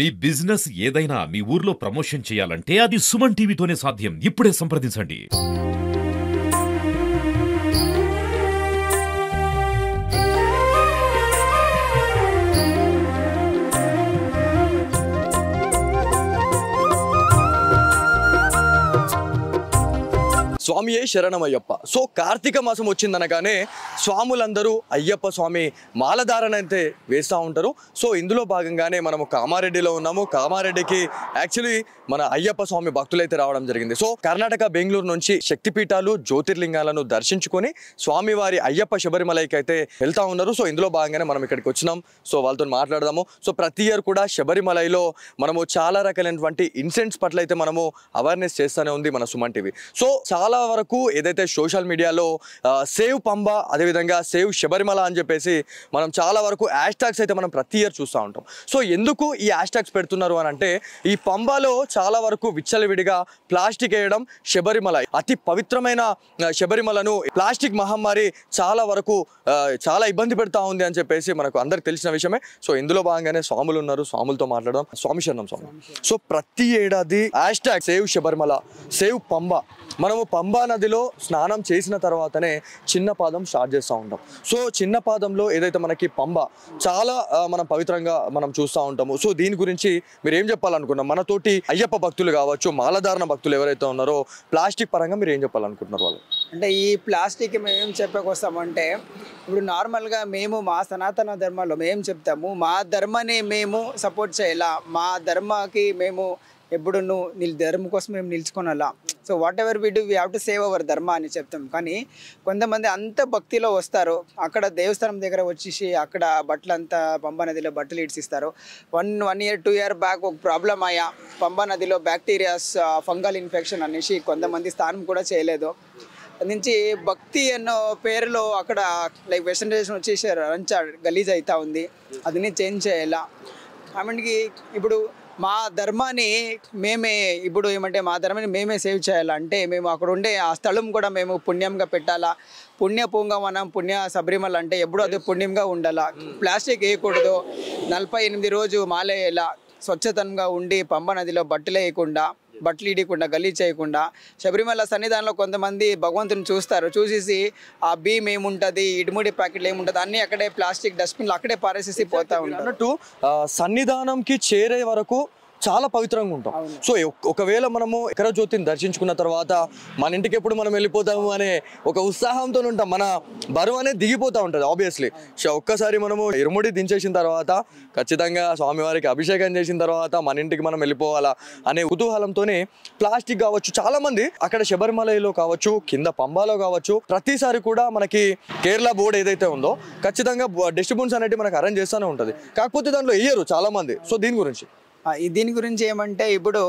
మీ business ఏదైనా మీ ఊర్లో promotion చేయాలంటే అది సుమన్ టీవీతోనే సాధ్యం. ఇప్పుడే సంప్రదించండి. స్వామియే శరణమయ్యప్ప. సో కార్తీక మాసం వచ్చిందనగానే స్వాములందరూ అయ్యప్ప స్వామి మాలధారణ అయితే వేస్తూ ఉంటారు. సో ఇందులో భాగంగానే మనము కామారెడ్డిలో ఉన్నాము. కామారెడ్డికి యాక్చువల్లీ మన అయ్యప్ప స్వామి భక్తులైతే రావడం జరిగింది. సో కర్ణాటక బెంగళూరు నుంచి శక్తిపీఠాలు జ్యోతిర్లింగాలను దర్శించుకొని స్వామివారి అయ్యప్ప శబరిమలైకి అయితే వెళ్తూ ఉన్నారు. సో ఇందులో భాగంగానే మనం ఇక్కడికి వచ్చినాం. సో వాళ్ళతో మాట్లాడదాము. సో ప్రతి ఇయర్ కూడా శబరిమలలో మనము చాలా రకాలైనటువంటి ఇన్సిడెంట్స్ పట్ల అయితే మనము అవేర్నెస్ చేస్తూనే ఉంది మన సుమన్ టీవీ. సో చాలా వరకు ఏదైతే సోషల్ మీడియాలో సేవ్ పంబా, అదేవిధంగా సేవ్ శబరిమల అని చెప్పేసి మనం చాలా వరకు హ్యాష్ ట్యాగ్స్ అయితే మనం ప్రతి ఇయర్ చూస్తూ ఉంటాం. సో ఎందుకు ఈ హ్యాష్ ట్యాగ్స్ పెడుతున్నారు అని అంటే, ఈ పంబాలో చాలా వరకు విచ్చలవిడిగా ప్లాస్టిక్ వేయడం, శబరిమల అతి పవిత్రమైన శబరిమలను ప్లాస్టిక్ మహమ్మారి చాలా వరకు చాలా ఇబ్బంది పెడతా ఉంది అని చెప్పేసి మనకు అందరికి తెలిసిన విషయమే. సో ఇందులో భాగంగానే స్వాములు ఉన్నారు. స్వాములతో మాట్లాడడం. స్వామి శరణం స్వామి. సో ప్రతి ఏడాది hashtag save Sabarimala, save Pamba, మనము పంబా నదిలో స్నానం చేసిన తర్వాతనే చిన్న పాదం స్టార్ట్ చేస్తూ ఉంటాం. సో చిన్న పాదంలో ఏదైతే మనకి పంబ చాలా మనం పవిత్రంగా మనం చూస్తూ ఉంటాము. సో దీని గురించి మీరు ఏం చెప్పాలనుకున్నాం? మనతోటి అయ్యప్ప భక్తులు కావచ్చు, మాలధారణ భక్తులు ఎవరైతే ఉన్నారో ప్లాస్టిక్ పరంగా మీరు ఏం చెప్పాలనుకుంటున్నారు వాళ్ళు? అంటే ఈ ప్లాస్టిక్ మేము ఏం చెప్పకొస్తామంటే, ఇప్పుడు నార్మల్గా మేము మా సనాతన ధర్మంలో మేము చెప్తాము, మా ధర్మాన్ని మేము సపోర్ట్ చేయాలా, మా ధర్మాకి మేము ఎప్పుడు ధర్మం కోసం మేము నిల్చుకోనాలా. So whatever we do we have to save our dharma అని చెప్తాం. కానీ కొంతమంది అంత భక్తిలో వస్తారు, అక్కడ దేవస్థానం దగ్గర వచ్చేసి అక్కడ బట్టలంతా పంబా నదిలో బట్టలు ఇడ్చిస్తారు. వన్ ఇయర్ 2 ఇయర్ బ్యాక్ ఒక ప్రాబ్లం అయ్యా, పంబా నదిలో బ్యాక్టీరియాస్ ఫంగల్ ఇన్ఫెక్షన్ అనేసి కొంతమంది స్నానం కూడా చేయలేదు. నుంచి భక్తి అన్న పేరులో అక్కడ లైక్ వెస్టర్న్ రేషన్ వచ్చేసి రంచ గలీజ్ అవుతూ ఉంది. అదిని చేంజ్ చేయాలా. ఆమెకి ఇప్పుడు మా ధర్మాన్ని మేమే ఇప్పుడు ఏమంటే మా ధర్మాన్ని మేమే సేవ్ చేయాలంటే మేము అక్కడ ఉండే ఆ స్థలం కూడా మేము పుణ్యంగా పెట్టాలా. పుణ్య పూంగవనం, పుణ్య శబరిమల అంటే ఎప్పుడూ అది పుణ్యంగా ఉండాలా. ప్లాస్టిక్ వేయకూడదు. 48 రోజు మాలేయాలా. స్వచ్ఛతంగా ఉండి పంబ నదిలో బట్టలు వేయకుండా, బట్టలు ఇడకుండా, గల్లీ చేయకుండా. శబరిమల సన్నిధానంలో కొంతమంది భగవంతుని చూస్తారు, చూసేసి ఆ భీమ్ ఏముంటుంది, ఇడుముడి ప్యాకెట్లు ఏముంటుంది అన్నీ అక్కడే ప్లాస్టిక్ డస్ట్బిన్లు అక్కడే పారేసేసి పోతా ఉంటారు. అన్నట్టు సన్నిధానంకి చేరే వరకు చాలా పవిత్రంగా ఉంటాం. సో ఒకవేళ మనము ఎకర జ్యోతిని దర్శించుకున్న తర్వాత మన ఇంటికి ఎప్పుడు మనం వెళ్ళిపోతాము అనే ఒక ఉత్సాహంతో ఉంటాం. మన బరువు అనేది దిగిపోతూ ఉంటుంది ఆబ్వియస్లీ. ఒక్కసారి మనము ఇరుముడి దించేసిన తర్వాత, ఖచ్చితంగా స్వామివారికి అభిషేకం చేసిన తర్వాత మన ఇంటికి మనం వెళ్ళిపోవాలా అనే కుతూహలంతోనే ప్లాస్టిక్ కావచ్చు, చాలా మంది అక్కడ శబరిమలలో కావచ్చు, కింద పంబాలో కావచ్చు, ప్రతిసారి కూడా మనకి కేరళ బోర్డు ఏదైతే ఉందో ఖచ్చితంగా డిస్ట్రిబ్యూన్స్ అనేవి మనకు అరేంజ్ చేస్తూనే ఉంటుంది. కాకపోతే దాంట్లో వేయరు చాలా మంది. సో దీని గురించి ఏమంటే, ఇప్పుడు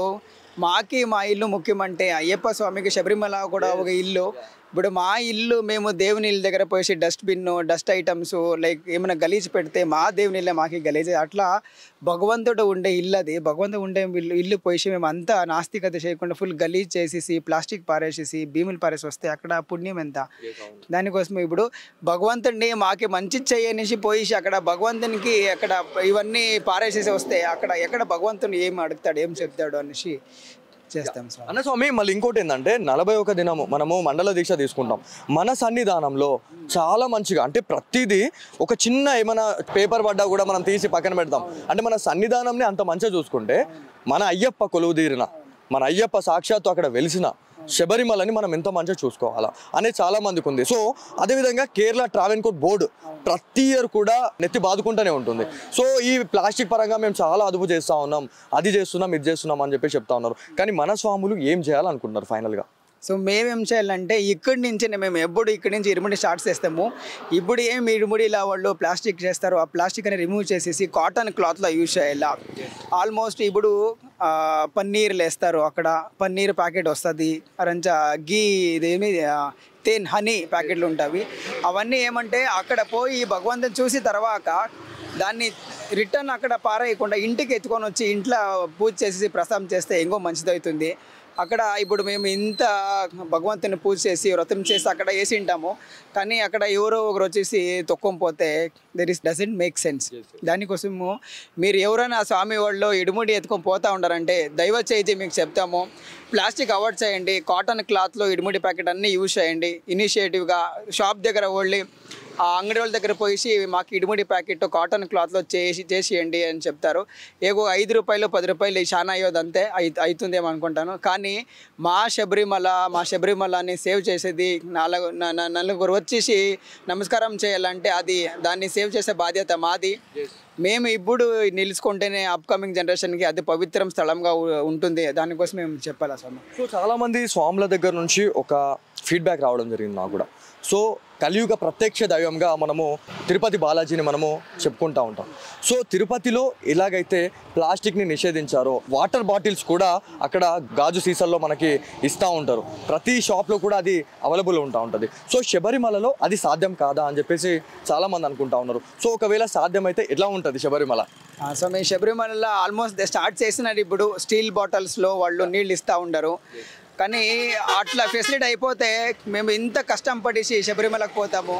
మాకి మా ఇల్లు ముఖ్యమంటే అయ్యప్ప స్వామికి శబరిమల కూడా ఒక ఇల్లు. ఇప్పుడు మా ఇల్లు మేము దేవుని ఇల్లు దగ్గర పోయేసి డస్ట్బిన్, డస్ట్ ఐటమ్స్ లైక్ ఏమైనా గలీజ్ పెడితే మా దేవుని ఇల్లే మాకి గలీజ్. అట్లా భగవంతుడు ఉండే ఇల్లు అది. భగవంతుడు ఉండే ఇల్లు పోయేసి మేము అంతా నాస్తికత చేయకుండా ఫుల్ గలీజ్ చేసేసి ప్లాస్టిక్ పారేసేసి భీములు పారేసి వస్తే అక్కడ పుణ్యం ఎంత? దానికోసం ఇప్పుడు భగవంతుడిని మాకి మంచి చేయనేసి పోయేసి అక్కడ భగవంతునికి అక్కడ ఇవన్నీ పారేసేసి వస్తే అక్కడ ఎక్కడ భగవంతుని ఏం అడుగుతాడు, ఏం చెప్తాడు అనేసి చేస్తాం. అన్న స్వామి, మళ్ళీ ఇంకోటి ఏంటంటే 41 దినము మనము మండల దీక్ష తీసుకుంటాం. మన సన్నిధానంలో చాలా మంచిగా అంటే ప్రతిదీ ఒక చిన్న ఏమైనా పేపర్ పడ్డా కూడా మనం తీసి పక్కన పెడతాం. అంటే మన సన్నిధానంని అంత మంచిగా చూసుకుంటే మన అయ్యప్ప కొలువు తీరిన, మన అయ్యప్ప సాక్షాత్తు అక్కడ వెలిసిన శబరిమలని మనం ఎంత మంచిగా చూసుకోవాలా అనేది చాలా మందికి ఉంది. సో అదేవిధంగా కేరళ ట్రావెన్కోట్ బోర్డు ప్రతి ఇయర్ కూడా నెత్తి బాదుకుంటూనే ఉంటుంది. సో ఈ ప్లాస్టిక్ పరంగా మేము చాలా అదుపు చేస్తూ ఉన్నాం, అది చేస్తున్నాం, ఇది చేస్తున్నాం అని చెప్పి చెప్తా ఉన్నారు. కానీ మన స్వాములు ఏం చేయాలనుకుంటున్నారు ఫైనల్గా? సో మేమేం చేయాలంటే ఇక్కడి నుంచి మేము ఎప్పుడు ఇక్కడి నుంచి ఇరుముడి స్టార్ట్ చేస్తాము. ఇప్పుడు ఏమి ఇరుముడి ఇలా వాళ్ళు ప్లాస్టిక్ చేస్తారు, ఆ ప్లాస్టిక్ అని రిమూవ్ చేసేసి కాటన్ క్లాత్లో యూజ్ చేయాలి. ఆల్మోస్ట్ ఇప్పుడు పన్నీర్లు వేస్తారు, అక్కడ పన్నీర్ ప్యాకెట్ వస్తుంది, రంచా గీ, ఇదేమి తేన్, హనీ ప్యాకెట్లు ఉంటాయి. అవన్నీ ఏమంటే అక్కడ పోయి భగవంతుని చూసి తర్వాత దాన్ని రిటర్న్ అక్కడ పారేయకుండా ఇంటికి ఎత్తుకొని వచ్చి ఇంట్లో పూజ చేసి ప్రసాదం చేస్తే ఇంకో మంచిదవుతుంది। అక్కడ ఇప్పుడు మేము ఇంత భగవంతుని పూజ చేసి వ్రతం చేసి అక్కడ వేసి ఉంటాము కానీ అక్కడ ఎవరో ఒకరు వచ్చేసి తొక్కంపోతే there is doesn't make sense. దానికోసము మీరు ఎవరైనా స్వామి వాళ్ళు ఇడుముడి ఎత్తుకొని పోతూ ఉండారంటే దైవ చేయి మీకు చెప్తాము, ప్లాస్టిక్ అవాయిడ్ చేయండి, కాటన్ క్లాత్లో ఇడుముడి ప్యాకెట్ అన్నీ యూజ్ చేయండి। ఇనిషియేటివ్గా షాప్ దగ్గర వెళ్ళి ఆ అంగడి వాళ్ళ దగ్గర పోయేసి మాకు ఇడుముడి ప్యాకెట్ కాటన్ క్లాత్లో చేసేయండి అని చెప్తారు। ఏగో 5 రూపాయలు 10 రూపాయలు చాలా అయ్యోదంతే అవుతుందేమో అనుకుంటాను కానీ మా శబరిమలని సేవ్ చేసేది నలుగురు వచ్చేసి నమస్కారం చేయాలంటే అది దాన్ని సేవ్ చేసే బాధ్యత మాది। మేము ఇప్పుడు నిలుచుకుంటేనే అప్కమింగ్ జనరేషన్కి అది పవిత్రం స్థలంగా ఉంటుంది, దానికోసం మేము చెప్పాలి స్వామి। సో చాలామంది స్వాముల దగ్గర నుంచి ఒక ఫీడ్బ్యాక్ రావడం జరిగింది నాకు కూడా। సో కలియుగ ప్రత్యక్ష దైవంగా మనము తిరుపతి బాలాజీని మనము చెప్పుకుంటూ ఉంటాం। సో తిరుపతిలో ఎలాగైతే ప్లాస్టిక్ని నిషేధించారో వాటర్ బాటిల్స్ కూడా అక్కడ గాజు సీసాల్లో మనకి ఇస్తూ ఉంటారు, ప్రతి షాప్లో కూడా అది అవైలబుల్ ఉంటూ ఉంటుంది। సో శబరిమలలో అది సాధ్యం కాదా అని చెప్పేసి చాలామంది అనుకుంటా ఉన్నారు। సో ఒకవేళ సాధ్యమైతే ఎట్లా ఉంటుంది శబరిమల? సో మేము శబరిమలలో ఆల్మోస్ట్ స్టార్ట్ చేసినారు, ఇప్పుడు స్టీల్ బాటిల్స్లో వాళ్ళు నీళ్ళు ఇస్తూ ఉండరు కానీ అట్లా ఫెసిలిటీ అయిపోతే మేము ఇంత కష్టం పడేసి శబరిమలకు పోతాము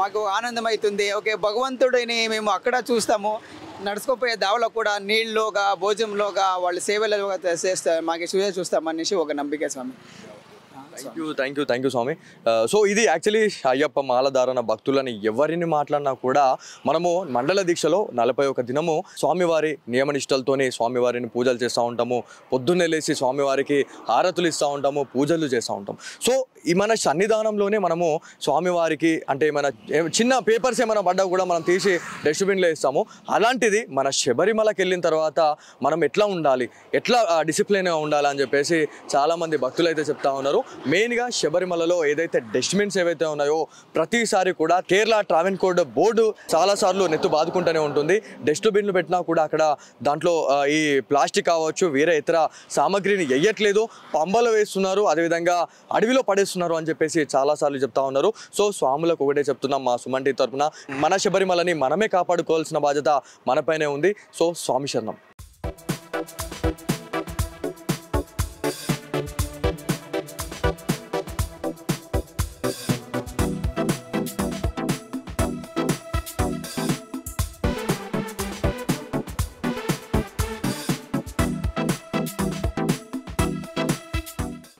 మాకు ఆనందం అవుతుంది। ఓకే భగవంతుడిని మేము అక్కడ చూస్తాము, నడుచుకోపోయే దావలో కూడా నీళ్ళలోగా భోజనంలోగా వాళ్ళ సేవలుగా చేస్తారు, మాకు చూసే చూస్తామనేసి ఒక నమ్మిక స్వామి। థ్యాంక్ యూ స్వామి। సో ఇది యాక్చువల్లీ అయ్యప్ప మాలధారణ భక్తులని ఎవరిని మాట్లాడినా కూడా మనము మండల దీక్షలో 41 దినము స్వామివారి నియమనిష్టలతోనే స్వామివారిని పూజలు చేస్తూ ఉంటాము, పొద్దున్నే లేచి స్వామివారికి హారతులు ఇస్తూ ఉంటాము, పూజలు చేస్తూ ఉంటాము। సో ఈ మన సన్నిధానంలోనే మనము స్వామివారికి అంటే మన చిన్న పేపర్స్ ఏమైనా పడ్డా కూడా మనం తీసి డస్ట్బిన్లో ఇస్తాము, అలాంటిది మన శబరిమలకి వెళ్ళిన తర్వాత మనం ఎట్లా ఉండాలి, ఎట్లా డిసిప్లిన్గా ఉండాలని చెప్పేసి చాలామంది భక్తులు అయితే చెప్తా ఉన్నారు। మెయిన్గా శబరిమలలో ఏదైతే డస్ట్బిన్స్ ఏవైతే ఉన్నాయో ప్రతిసారి కూడా కేరళ ట్రావెన్కోడ్ బోర్డు చాలాసార్లు నెత్తు బాదుకుంటూనే ఉంటుంది, డస్ట్బిన్లు పెట్టినా కూడా అక్కడ దాంట్లో ఈ ప్లాస్టిక్ కావచ్చు వేరే ఇతర సామాగ్రిని వేయట్లేదు, పంబలో వేస్తున్నారు, అదేవిధంగా అడవిలో పడేస్తున్నారు అని చెప్పేసి చాలాసార్లు చెప్తా ఉన్నారు। సో స్వాములకు ఒకటే చెప్తున్నాం మా సుమంటి తరఫున, మన శబరిమలని మనమే కాపాడుకోవాల్సిన బాధ్యత మనపైనే ఉంది। సో స్వామి శరణం।